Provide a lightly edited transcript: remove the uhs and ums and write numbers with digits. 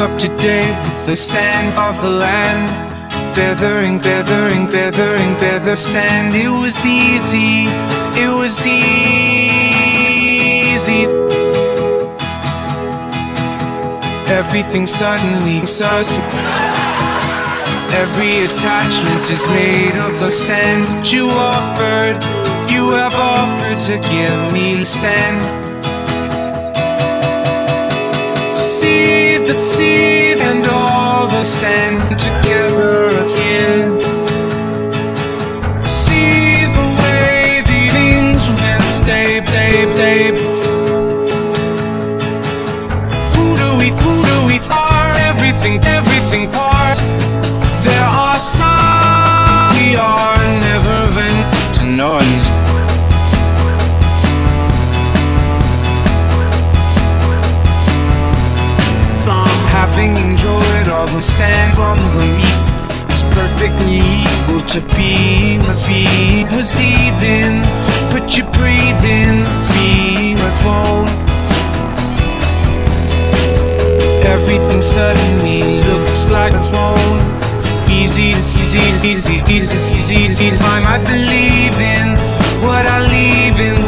up today with the sand of the land. Feather sand. It was easy, it was easy. Everything suddenly sus. Every attachment is made of the sand that you offered. You have offered to give me sand. See the seed and all the sand together again. See the way the things will stay, babe, babe. Who do we are? Everything, everything part. There are some we are never meant to know. Enjoyed all the sand from the meat is perfectly equal to being a being. Was even, but you're breathing, being a bone. Everything suddenly looks like a phone. Easy to see, easy to see, easy to see, easy to see. I believe in what I leave in.